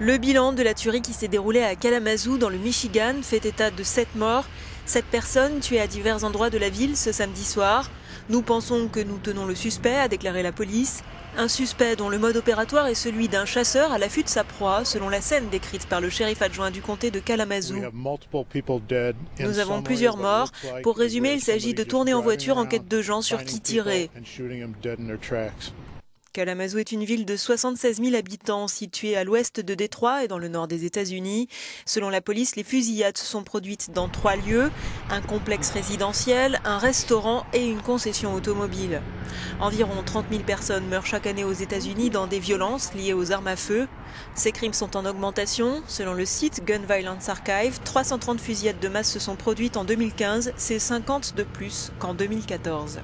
Le bilan de la tuerie qui s'est déroulée à Kalamazoo dans le Michigan fait état de 7 morts. 7 personnes tuées à divers endroits de la ville ce samedi soir. Nous pensons que nous tenons le suspect, a déclaré la police. Un suspect dont le mode opératoire est celui d'un chasseur à l'affût de sa proie, selon la scène décrite par le shérif adjoint du comté de Kalamazoo. Nous avons plusieurs morts. Pour résumer, il s'agit de tourner en voiture en quête de gens sur qui tirer. Kalamazoo est une ville de 76 000 habitants située à l'ouest de Détroit et dans le nord des États-Unis. Selon la police, les fusillades se sont produites dans 3 lieux, un complexe résidentiel, un restaurant et une concession automobile. Environ 30 000 personnes meurent chaque année aux États-Unis dans des violences liées aux armes à feu. Ces crimes sont en augmentation. Selon le site Gun Violence Archive, 330 fusillades de masse se sont produites en 2015, c'est 50 de plus qu'en 2014.